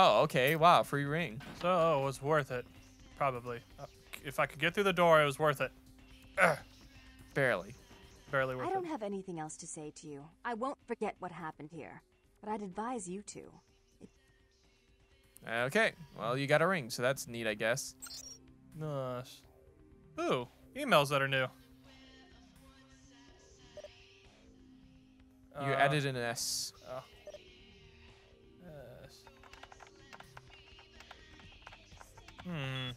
Oh, okay. Wow, free ring. So it was worth it, probably. If I could get through the door, it was worth it. Ugh. Barely. Barely worth it. I don't have anything else to say to you. I won't forget what happened here, but I'd advise you to. Okay. Well, you got a ring, so that's neat, I guess. Nice. Ooh, emails that are new. You added an S. Oh. Hmm.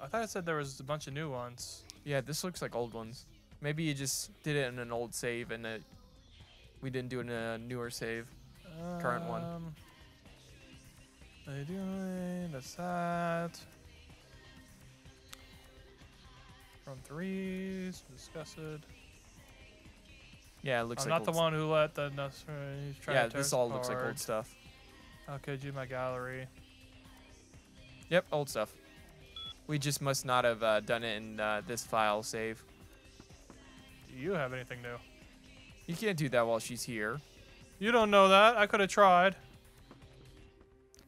I thought I said there was a bunch of new ones. Yeah, this looks like old ones. Maybe you just did it in an old save and we didn't do it in a newer save. Current one. What are you doing? That's that. From threes. Disgusted. Yeah, it looks like I'm not the one who let the Nusra try. Yeah, this all looks like old stuff. How could you, my gallery? Yep, old stuff. We just must not have done it in this file save. Do you have anything new? You can't do that while she's here. You don't know that. I could have tried.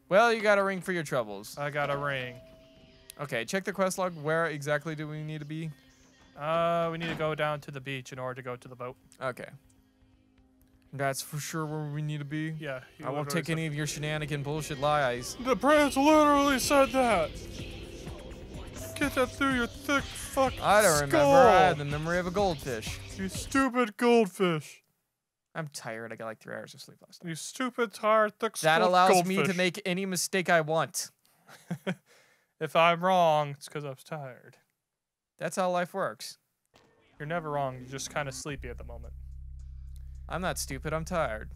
Well, you got a ring for your troubles. I got a ring. Okay, check the quest log. Where exactly do we need to be? We need to go down to the beach in order to go to the boat. Okay. That's for sure where we need to be. Yeah. I won't take any of your shenanigan bullshit lies. The prince literally said that. Get that through your thick fucking skull. I don't remember. I had the memory of a goldfish. You stupid goldfish. I'm tired. I got like 3 hours of sleep last night. You stupid, tired, thick skull. That allows me to make any mistake I want. If I'm wrong, it's because I was tired. That's how life works. You're never wrong. You're just kind of sleepy at the moment. I'm not stupid, I'm tired.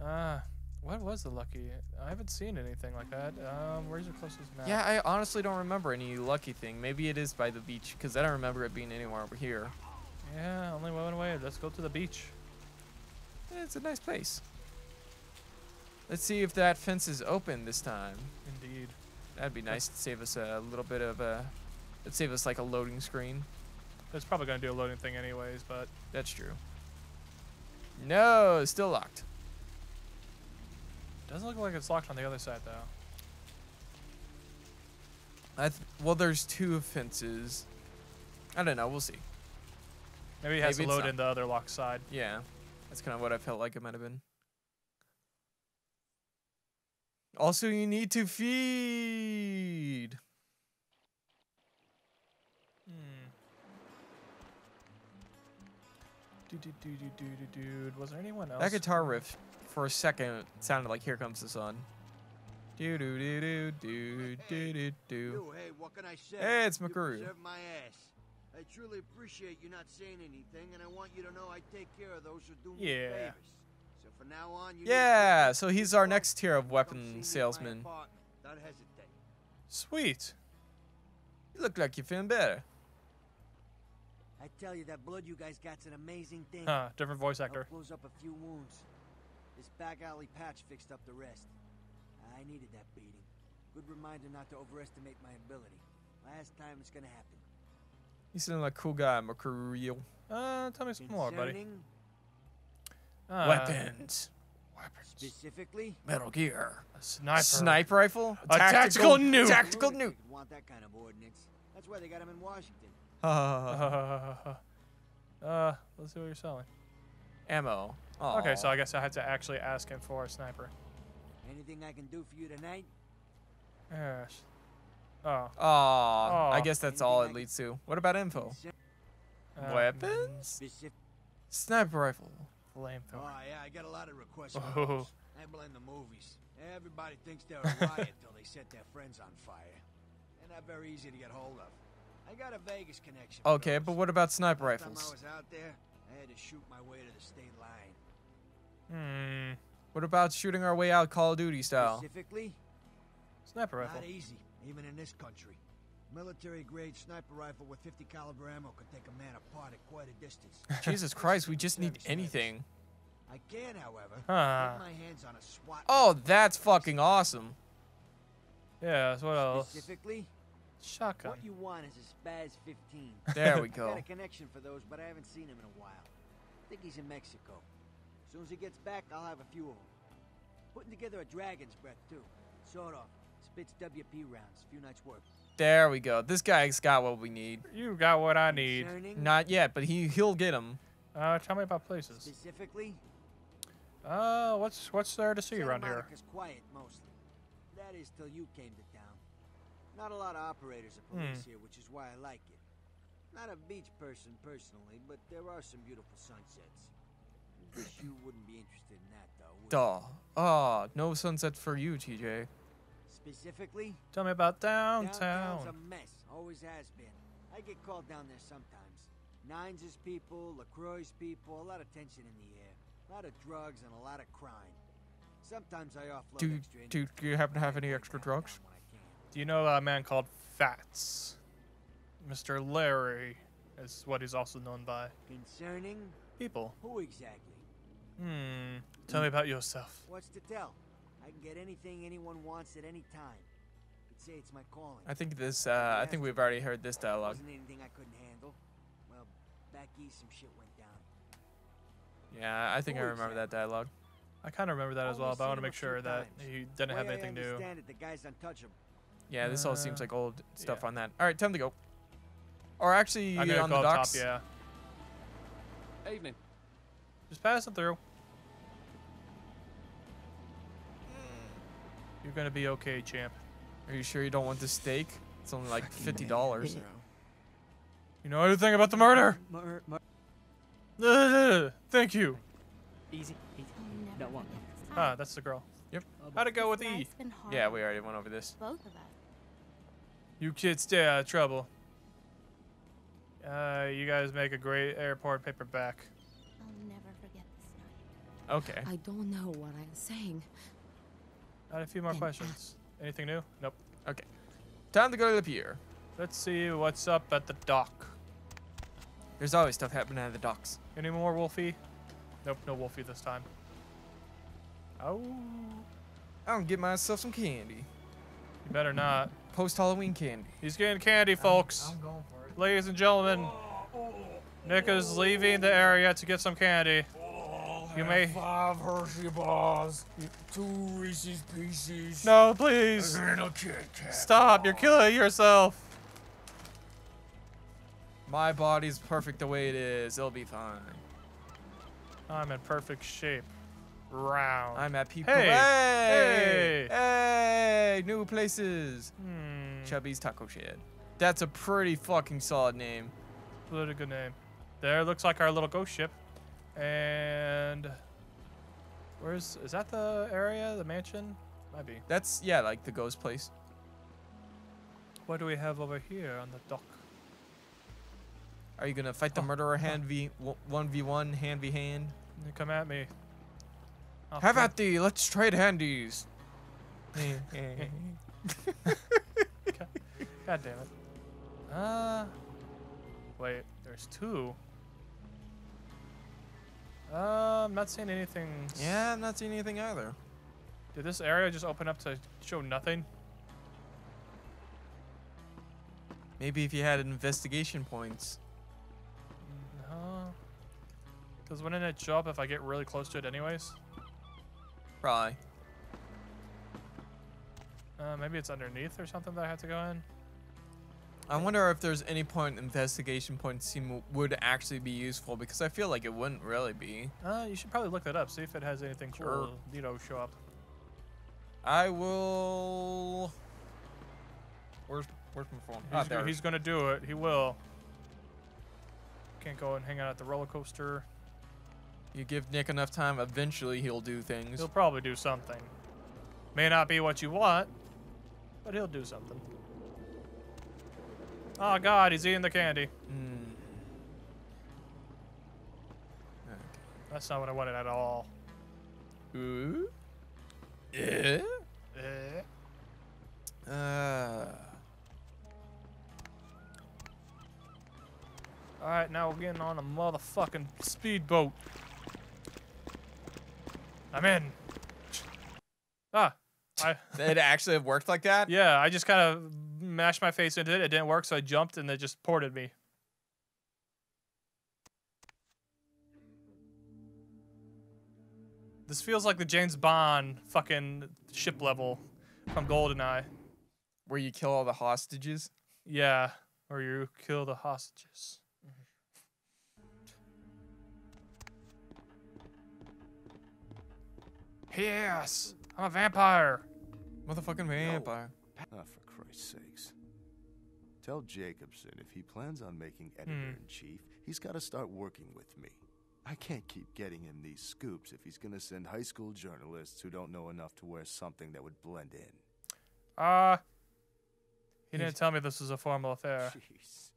What was the lucky? I haven't seen anything like that. Where's your closest map? Yeah, I honestly don't remember any lucky thing. Maybe it is by the beach, because I don't remember it being anywhere over here. Yeah, only one way. Let's go to the beach. It's a nice place. Let's see if that fence is open this time. Indeed. That'd be nice to save us a little bit of a... It'd save us like a loading screen. It's probably going to do a loading thing anyways, but... That's true. No, it's still locked. Doesn't look like it's locked on the other side, though. Well, there's two fences. I don't know. We'll see. Maybe it has to load in the other locked side. Yeah, that's kind of what I felt like it might have been. Also, you need to feed. Dude. Was there anyone else? That guitar riff for a second sounded like Here Comes the Sun. Hey, what can I say? Hey, it's Makuru. You deserve my ass. I truly appreciate you not saying anything, and I want you to know I take care of those who do me favors. So from now on, you so he's our next tier of weapon salesman. Don't hesitate. Sweet. You look like you're feeling better. I tell you, that blood you guys got's an amazing thing. Huh, different voice actor. Close up a few wounds. This back alley patch fixed up the rest. I needed that beating. Good reminder not to overestimate my ability. Last time it's gonna happen. You sound like a cool guy, Mercurial. Tell me some more, buddy. Weapons. Specifically? Metal Gear. A sniper. Sniper rifle? A tactical nuke. Tactical nuke. Want that kind of ordnance. That's why they got him in Washington. Let's see what you're selling. Ammo. Aww. Okay, so I guess I had to actually ask him for a sniper. Anything I can do for you tonight? Yes. I guess that's all it leads to. What about info? Weapons? Sniper rifle. Flamethrower. Oh, yeah, I got a lot of requests. Oh. I blame the movies. Everybody thinks they're a riot till they set their friends on fire. And they're not very easy to get hold of. I got a Vegas connection. Okay, but what about sniper rifles? I was out there, I had to shoot my way to the state line. Hmm. What about shooting our way out Call of Duty style? Specifically? Sniper rifle. Not easy, even in this country. Military-grade sniper rifle with 50 caliber ammo could take a man apart at quite a distance. Jesus Christ, we just need anything. I can, however, put my hands on a SWAT. Oh, that's fucking awesome. Yeah, what else? Specifically, shotgun. What you want is a Spaz 15. There we go. I got a connection for those, but I haven't seen him in a while. I think he's in Mexico. As soon as he gets back, I'll have a few of them. Putting together a Dragon's Breath too. Sort of. Spits WP rounds. Few nights work. There we go. This guy's got what we need. You got what I need. Concerning? Not yet, but he'll get them. Tell me about places. Specifically. What's there to see around here? It's quiet mostly. That is till you came to town. Not a lot of operators of police here, which is why I like it. Not a beach person personally, but there are some beautiful sunsets. Wish you wouldn't be interested in that though. Duh. Ah, no sunset for you, TJ. Specifically, tell me about downtown. Downtown's a mess, always has been. I get called down there sometimes. Nines' people, LaCroix's people, a lot of tension in the air. A lot of drugs and a lot of crime. Sometimes I offload extra. Do you happen to have any extra drugs? Do you know a man called Fats? Mr. Larry is what he's also known by. Concerning? People. Who exactly? Tell me about yourself. What's to tell? I can get anything anyone wants at any time. Could say it's my calling. I think this, I think we've already heard this dialogue. Wasn't anything I couldn't handle. Well, back east some shit went down. Yeah, I think I remember that dialogue. I kind of remember that as well, but I want to make sure that he didn't have anything new. The guy's untouchable. Yeah, this all seems like old stuff on that. All right, time to go. Or actually, on the docks. Top, yeah. Evening. Just passing through. You're gonna be okay, champ. Are you sure you don't want this steak? It's only like $50. You know anything about the murder? Thank you. Easy. No one. Ah, that's the girl. Yep. How'd it go with E? Yeah, we already went over this. Both of us. You kids stay out of trouble. You guys make a great airport paperback. I'll never forget this night. Okay. I don't know what I'm saying. Got a few more questions. Anything new? Nope. Okay. Time to go to the pier. Let's see what's up at the dock. There's always stuff happening at the docks. Any more Wolfie? Nope, no Wolfie this time. Oh. I'm gonna get myself some candy. You better not. Post-Halloween candy. He's getting candy, folks. I'm going for it. Ladies and gentlemen, Nick is leaving the area to get some candy. You may. 5 Hershey bars, 2 Reese's Pieces. No, please. Stop! You're killing yourself. My body's perfect the way it is. It'll be fine. I'm in perfect shape. Round. I'm at people. Hey! Hey! Hey! New places. Chubby's Taco Shed. That's a pretty fucking solid name. Pretty good name. There looks like our little ghost ship. And where's is that the area? The mansion? Might be. That's yeah, like the ghost place. What do we have over here on the dock? Are you gonna fight the murderer hand v 1v1, hand v hand? You come at me. I'll have at thee. Let's trade handies. God damn it. Wait. There's 2. I'm not seeing anything. Yeah, I'm not seeing anything either. Did this area just open up to show nothing? Maybe if you had investigation points. No. Because wouldn't it show up if I get really close to it anyways? Probably. Maybe it's underneath or something that I have to go in. I wonder if there's any point investigation point scene would actually be useful, because I feel like it wouldn't really be. You should probably look that up, see if it has anything cool, show up. I will. Where's my phone? He's gonna do it. He will. Can't go and hang out at the roller coaster. You give Nick enough time, eventually he'll do things. He'll probably do something. May not be what you want, but he'll do something. Oh God, he's eating the candy. Okay. That's not what I wanted at all. Ooh. Alright, now we're getting on a motherfucking speedboat. I'm in. Ah. It actually worked like that? Yeah, I just kind of mashed my face into it. It didn't work, so I jumped and it just ported me. This feels like the James Bond fucking ship level from GoldenEye. Where you kill all the hostages? Yeah, or you kill the hostages. Yes! I'm a vampire! Motherfucking vampire. No. Oh, for Christ's sakes. Tell Jacobson if he plans on making editor-in-chief, he's got to start working with me. I can't keep getting him these scoops if he's going to send high school journalists who don't know enough to wear something that would blend in. He didn't tell me this was a formal affair. Jeez.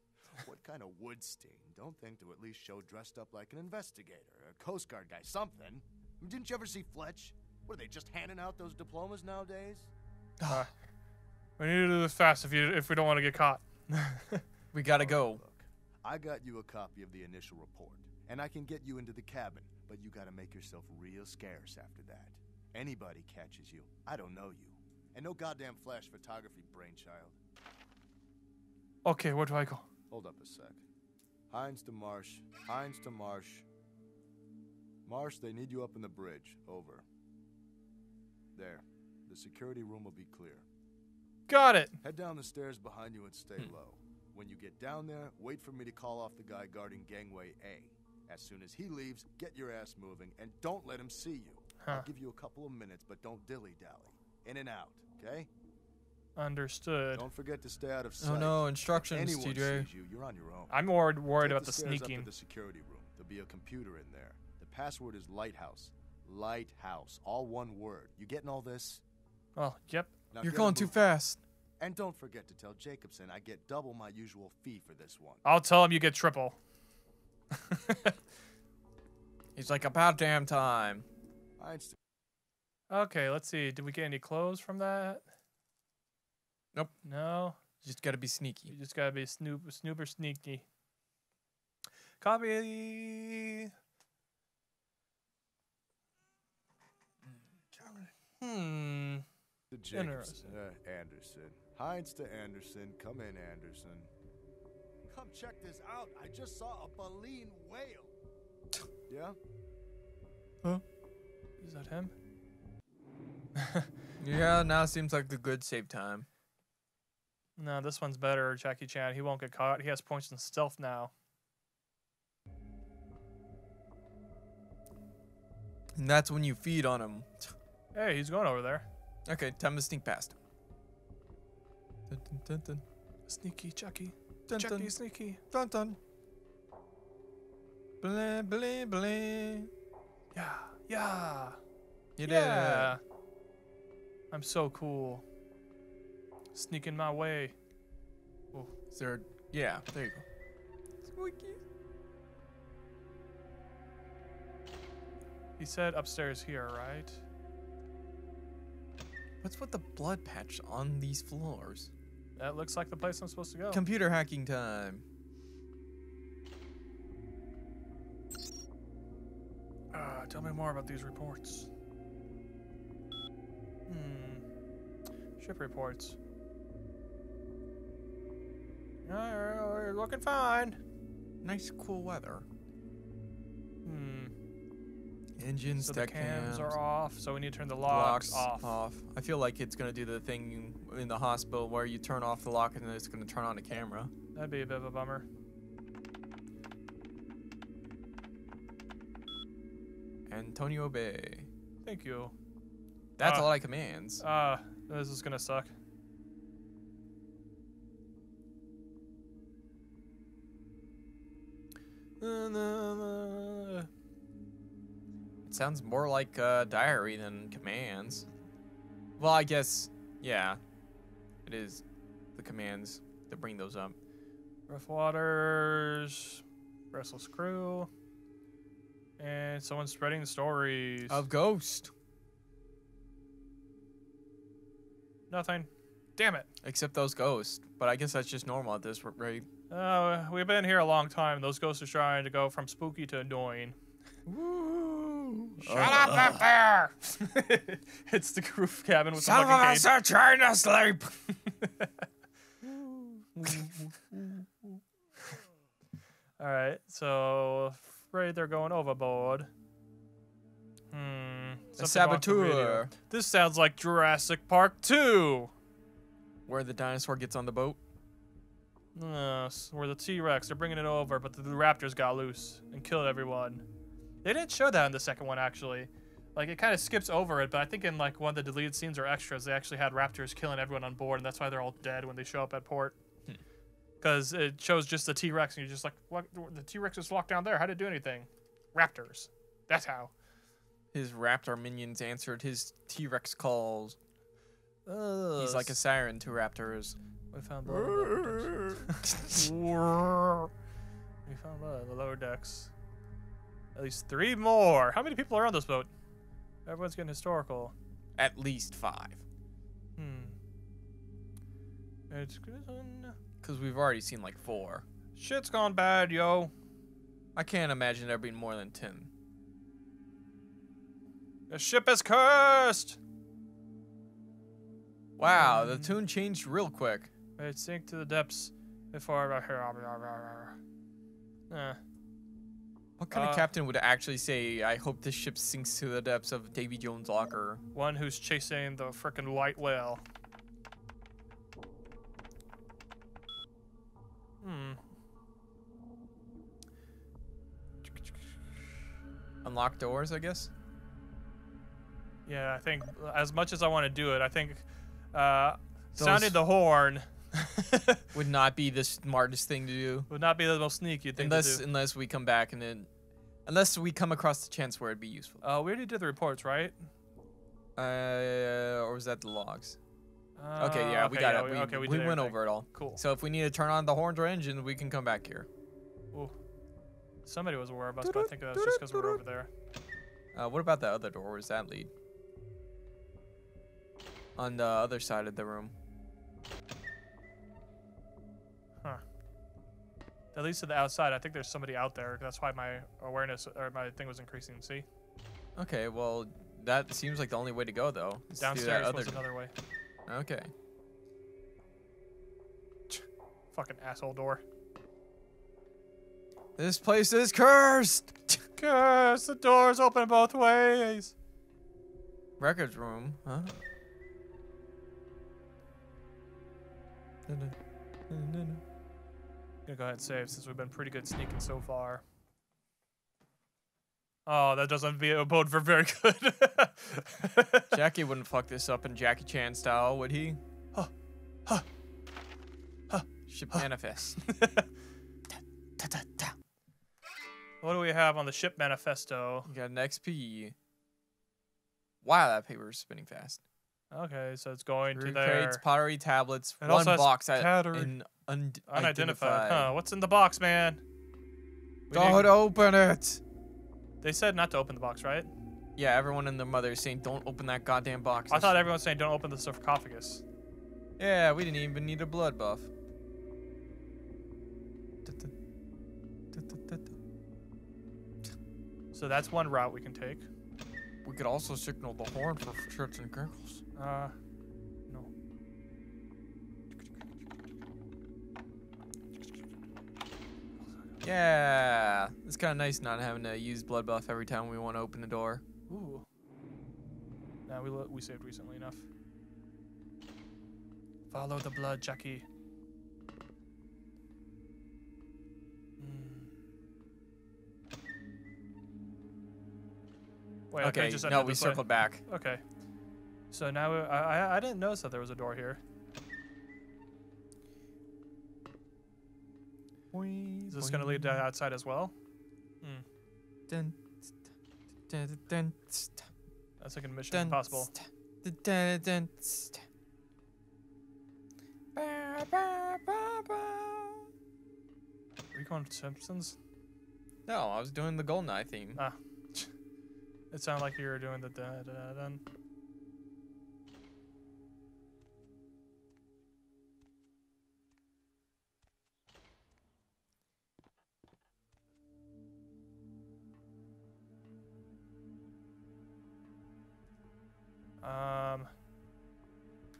What kind of wood stain? Don't think to at least show dressed up like an investigator, a Coast Guard guy, something. Didn't you ever see Fletch? What, are they just handing out those diplomas nowadays? We need to do this fast if we don't want to get caught. We gotta go. Look, I got you a copy of the initial report, and I can get you into the cabin, but you gotta make yourself real scarce after that. Anybody catches you, I don't know you. And no goddamn flash photography, brainchild. Okay, where do I go? Hold up a sec. Heinz to Marsh. Heinz to Marsh. Marsh, they need you up in the bridge. Over. There. The security room will be clear. Got it. Head down the stairs behind you and stay low. When you get down there, wait for me to call off the guy guarding gangway A. As soon as he leaves, get your ass moving and don't let him see you. I'll give you a couple of minutes, but don't dilly-dally. In and out, okay? Understood. Don't forget to stay out of sight. Oh no, instructions, TJ. If anyone sees you, you're on your own. I'm more worried about the sneaking. Up to the security room. There'll be a computer in there. Password is lighthouse. Lighthouse. All one word. You getting all this? Oh, yep. Now you're going too fast. And don't forget to tell Jacobson I get double my usual fee for this one. I'll tell him you get triple. He's like, about damn time. Okay, let's see. Did we get any clothes from that? Nope. No? You just gotta be sneaky. You just gotta be snooper sneaky. Copy... To Jacobson. Anderson. Heinz to Anderson. Come in, Anderson. Come check this out. I just saw a baleen whale. Yeah? Huh? Is that him? Yeah, now seems like the good save time. No, this one's better, Jackie Chan. He won't get caught. He has points in stealth now. And that's when you feed on him. Hey, he's going over there. Okay, time to sneak past him. Dun, dun, dun, dun. Sneaky, Chucky. Dun, Chucky, dun. Sneaky. Dun, dun. Blah, blah, blah. Yeah, yeah. You yeah. Did. I'm so cool. Sneaking my way. Oh, is there? Yeah, there you go. Squeaky. He said upstairs here, right? What's with the blood patch on these floors? That looks like the place I'm supposed to go. Computer hacking time. Tell me more about these reports. Ship reports. You're looking fine. Nice cool weather. Engines, so the cams are off, so we need to turn the locks off. I feel like it's going to do the thing in the hospital where you turn off the lock and then it's going to turn on the camera. That'd be a bit of a bummer. Antonio Bay. Thank you. That's all I commands. This is going to suck. Sounds more like a diary than commands. Well, I guess, yeah, it is the commands that bring those up. Rough waters, restless crew, and someone spreading stories of ghost. Nothing. Damn it. Except those ghosts. But I guess that's just normal at this rate. We've been here a long time. Those ghosts are trying to go from spooky to annoying. Woo. Shut up up there! It's the roof cabin with some the fucking cage. Some of us are trying to sleep! Alright, so... afraid they're going overboard. A saboteur. This sounds like Jurassic Park 2! Where the dinosaur gets on the boat? Where the T-Rex, they're bringing it over, but the raptors got loose and killed everyone. They didn't show that in the second one, actually. Like, it kind of skips over it, but I think in, like, one of the deleted scenes or extras, they actually had raptors killing everyone on board, and that's why they're all dead when they show up at port. Because it shows just the T-Rex, and you're just like, what? The T-Rex is locked down there. How did it do anything? Raptors. That's how. His raptor minions answered his T-Rex calls. He's like a siren to raptors. We found blood on the lower decks. We found blood on the lower decks. At least 3 more. How many people are on this boat? Everyone's getting historical. At least 5. It's good. Because we've already seen like 4. Shit's gone bad, yo. I can't imagine there being more than 10. The ship is cursed. Wow, the tune changed real quick. It sank to the depths before... What kind of captain would actually say, I hope this ship sinks to the depths of Davy Jones' locker? One who's chasing the frickin' white whale. Unlock doors, I guess? Yeah, I think as much as I want to do it, I think... sounding the horn would not be the smartest thing to do. Would not be the most sneaky thing to do. Unless we come back and then... Unless we come across the chance where it'd be useful. We already did the reports, right? Or was that the logs? Okay, yeah, okay, we got it. We went over it all. Cool. So if we need to turn on the horn or engine, we can come back here. Ooh. Somebody was aware of us, but I think that was just because we're over there. What about that other door? Where does that lead? On the other side of the room. Huh. At least to the outside, I think there's somebody out there. That's why my awareness or my thing was increasing. See? Okay, well, that seems like the only way to go, though. Downstairs was another way. Okay. Fucking asshole door. This place is cursed! Cursed! The door's open both ways! Records room, huh? Gonna go ahead and save since we've been pretty good sneaking so far. Oh, that doesn't bode for very good. Jackie wouldn't fuck this up in Jackie Chan style, would he? Huh. Huh. Huh. Ship manifest. What do we have on the ship manifesto? You got an XP. Wow, that paper is spinning fast. Okay, so it's going to there. Crates, pottery, tablets, and one box unidentified. Huh, what's in the box, man? Don't open it. They said not to open the box, right? Yeah, everyone and their mother is saying don't open that goddamn box. I thought everyone was saying don't open the sarcophagus. Yeah, we didn't even need a blood buff. So that's one route we can take. We could also signal the horn for shirts and giggles. No. Yeah, it's kind of nice not having to use blood buff every time we want to open the door. Ooh. Nah, we saved recently enough. Follow the blood, Jackie. Wait, okay, just no, we circled back. Okay. So now I didn't notice that there was a door here. Is this going to lead to outside as well? That's like a mission impossible. Are you going to Simpsons? No, I was doing the GoldenEye theme. Ah. It sounded like you were doing the da-da-dun.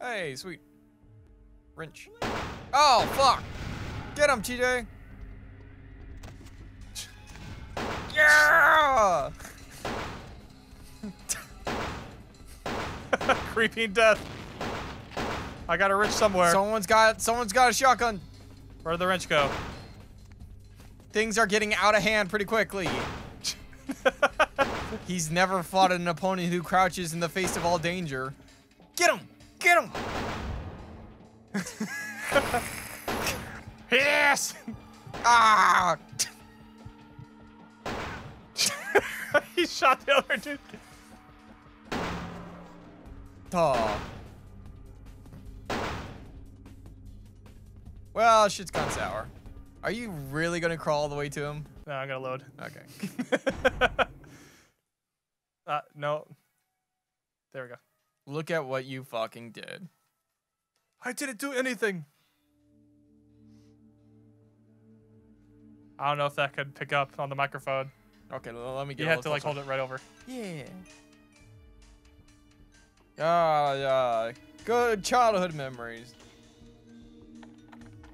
Hey, sweet. Wrench. Oh, fuck! Get him, TJ! Yeah! Creeping death. I got a wrench somewhere. Someone's got a shotgun. Where'd the wrench go? Things are getting out of hand pretty quickly. He's never fought an opponent who crouches in the face of all danger. Get him! Get him! Yes! Ah! He shot the other dude. Oh. Well, shit's gone sour. Are you really gonna crawl all the way to him? No, I gotta load. Okay. No. There we go. Look at what you fucking did. I didn't do anything. I don't know if that could pick up on the microphone. Okay, well, let me get it. You have to, like, hold it right over. Yeah. Ah, yeah. Good childhood memories.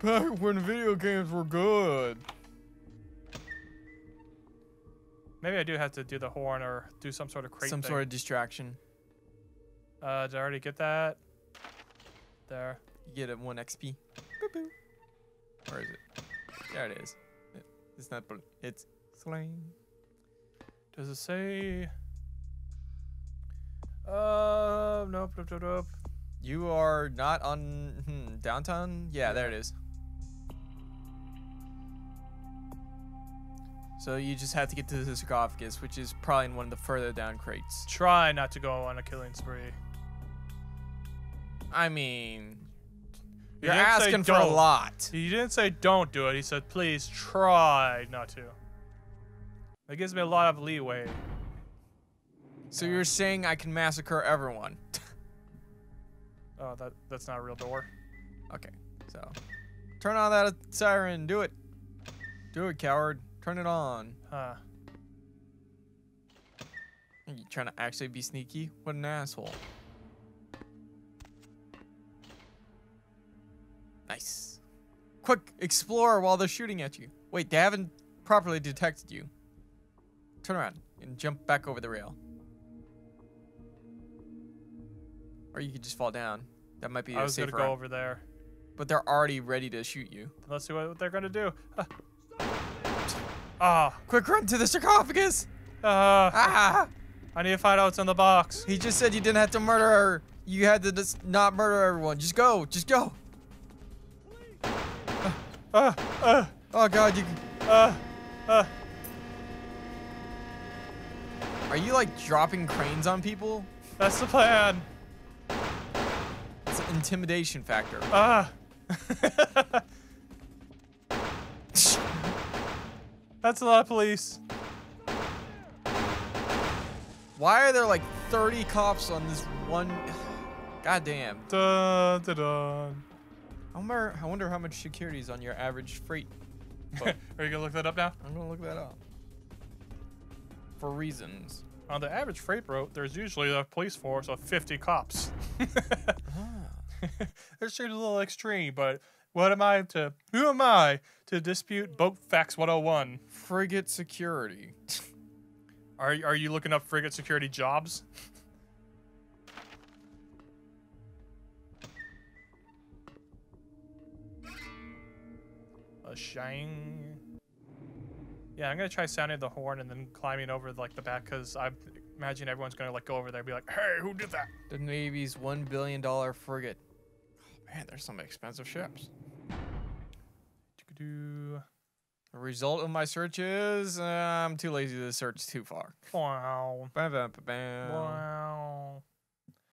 Back when video games were good. Maybe I do have to do the horn or do some sort of crate thing. Some sort of distraction. Did I already get that? There. You get it 1 XP. Boop, boop. Where is it? There it is. It's not blue. It's slain. Does it say... nope, nope, nope, nope. You are not on downtown? Yeah, there it is. So you just have to get to the sarcophagus, which is probably in one of the further down crates. Try not to go on a killing spree. I mean, you're asking for a lot. He didn't say don't do it. He said, please try not to. That gives me a lot of leeway. So you're saying I can massacre everyone? Oh, that's not a real door. Okay, so turn on that siren. Do it. Do it, coward. Turn it on. Huh. Are you trying to actually be sneaky? What an asshole. Nice. Quick, explore while they're shooting at you. Wait, they haven't properly detected you. Turn around and jump back over the rail. Or you could just fall down. That might be a safer route. I was gonna go over there. But they're already ready to shoot you. Let's see what they're gonna do. Ah! Oh. Quick, run to the sarcophagus! I need to find out what's in the box. He just said you didn't have to murder her. You had to just not murder everyone. Just go. Just go. Oh God! You. Are you like dropping cranes on people? That's the plan. It's an intimidation factor. Ah. That's a lot of police. Why are there like 30 cops on this one? God damn. Dun, dun, dun. I wonder how much security is on your average freight. Are you gonna look that up now? I'm gonna look that up. For reasons. On the average freight route, there's usually a police force of 50 cops. That seems a little extreme, but who am I to dispute Boat Facts 101? Frigate security. Are you looking up frigate security jobs? A shine. Yeah, I'm gonna try sounding the horn and then climbing over like the back, because I imagine everyone's gonna like go over there and be like, hey, who did that? The Navy's $1 billion frigate. Man, there's some expensive ships. The result of my search is I'm too lazy to search too far. Wow. Bam, bam, bam. Wow.